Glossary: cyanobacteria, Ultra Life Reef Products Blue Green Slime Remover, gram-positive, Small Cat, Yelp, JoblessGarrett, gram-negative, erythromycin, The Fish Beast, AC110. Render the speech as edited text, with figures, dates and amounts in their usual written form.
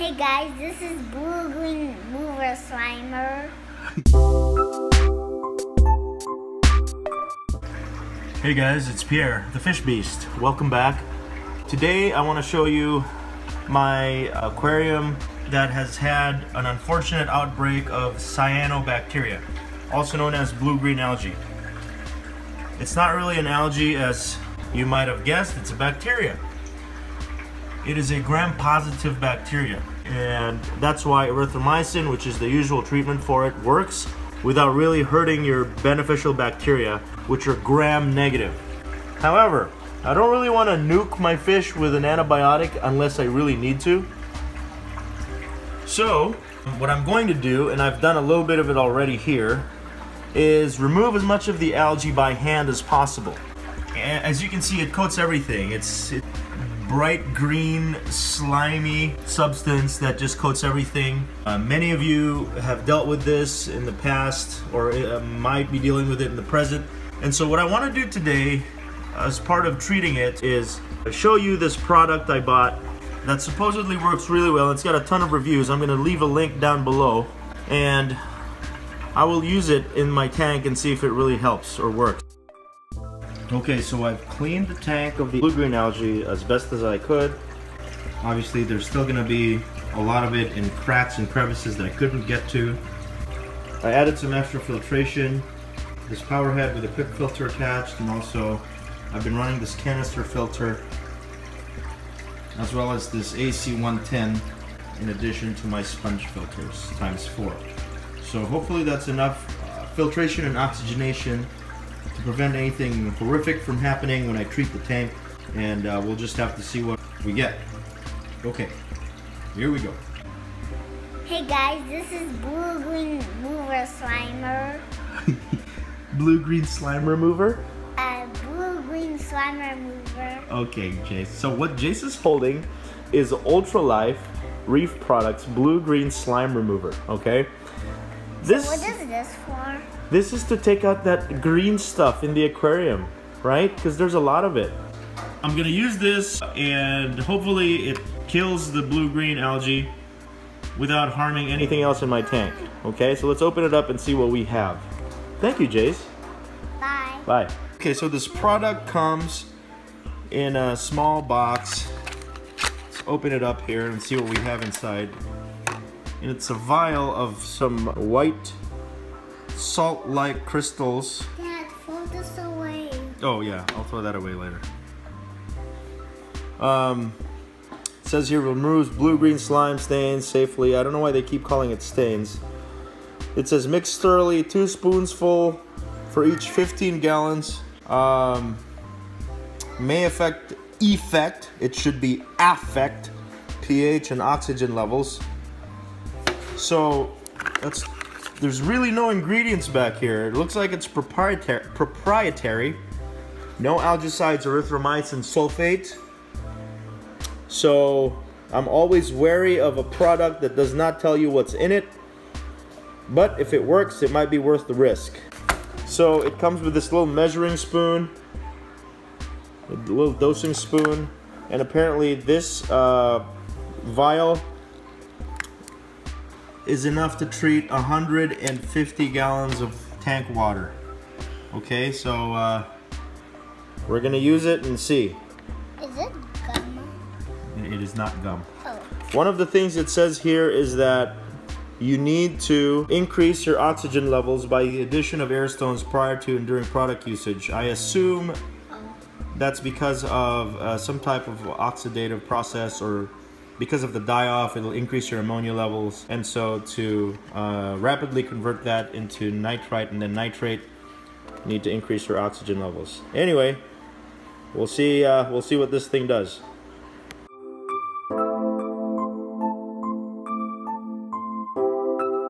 Hey guys, this is Blue Green Mover Slimer. Hey guys, it's Pierre, the Fish Beast. Welcome back. Today I want to show you my aquarium that has had an unfortunate outbreak of cyanobacteria, also known as blue-green algae. It's not really an algae as you might have guessed, it's a bacteria. It is a gram-positive bacteria, and that's why erythromycin, which is the usual treatment for it, works without really hurting your beneficial bacteria, which are gram-negative. However, I don't really want to nuke my fish with an antibiotic unless I really need to. So, what I'm going to do, and I've done a little bit of it already here, is remove as much of the algae by hand as possible. As you can see, it coats everything. It's bright green, slimy substance that just coats everything. Many of you have dealt with this in the past, or might be dealing with it in the present. And so what I want to do today, as part of treating it, is show you this product I bought that supposedly works really well. It's got a ton of reviews. I'm going to leave a link down below, and I will use it in my tank and see if it really helps or works. Okay, so I've cleaned the tank of the blue-green algae as best as I could. Obviously, there's still gonna be a lot of it in cracks and crevices that I couldn't get to. I added some extra filtration, this power head with a quick filter attached, and also I've been running this canister filter, as well as this AC110, in addition to my sponge filters, ×4. So hopefully that's enough filtration and oxygenation to prevent anything horrific from happening when I treat the tank, and we'll just have to see what we get. Okay, here we go. Hey guys, this is Blue Green Mover Slimer. Blue Green Slime Remover? Blue Green Slime Remover. Okay, Jace. So what Jace is holding is Ultra Life Reef Products Blue Green Slime Remover, okay? This, what is this for? This is to take out that green stuff in the aquarium, right? Because there's a lot of it. I'm gonna use this, and hopefully it kills the blue-green algae without harming anything else in my tank. Okay, so let's open it up and see what we have. Thank you, Jace. Bye. Bye. Okay, so this product comes in a small box. Let's open it up here and see what we have inside. And it's a vial of some white salt-like crystals. Dad, throw this away. Oh yeah, I'll throw that away later. It says here, removes blue-green slime stains safely. I don't know why they keep calling it stains. It says mix thoroughly, 2 spoonsful for each 15 gallons. May affect effect. It should be affect pH and oxygen levels. So there's really no ingredients back here. It looks like it's proprietary. No algicides, erythromycin, sulfate. So I'm always wary of a product that does not tell you what's in it. But if it works, it might be worth the risk. So it comes with this little measuring spoon, a little dosing spoon, and apparently this vial is enough to treat 150 gallons of tank water. Okay, so we're gonna use it and see. Is it gum? It is not gum. Oh. One of the things it says here is that you need to increase your oxygen levels by the addition of air stones prior to and during product usage. I assume that's because of some type of oxidative process, or because of the die-off, it'll increase your ammonia levels. And so to rapidly convert that into nitrite and then nitrate, you need to increase your oxygen levels. Anyway, we'll see what this thing does.